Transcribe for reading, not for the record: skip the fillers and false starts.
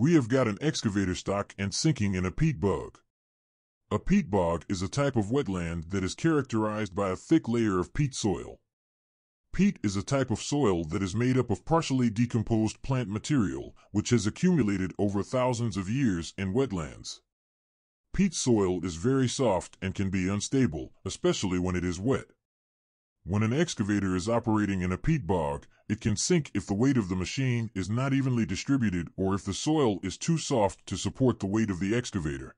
We have got an excavator stock and sinking in a peat bog. A peat bog is a type of wetland that is characterized by a thick layer of peat soil. Peat is a type of soil that is made up of partially decomposed plant material, which has accumulated over thousands of years in wetlands. Peat soil is very soft and can be unstable, especially when it is wet. When an excavator is operating in a peat bog, it can sink if the weight of the machine is not evenly distributed or if the soil is too soft to support the weight of the excavator.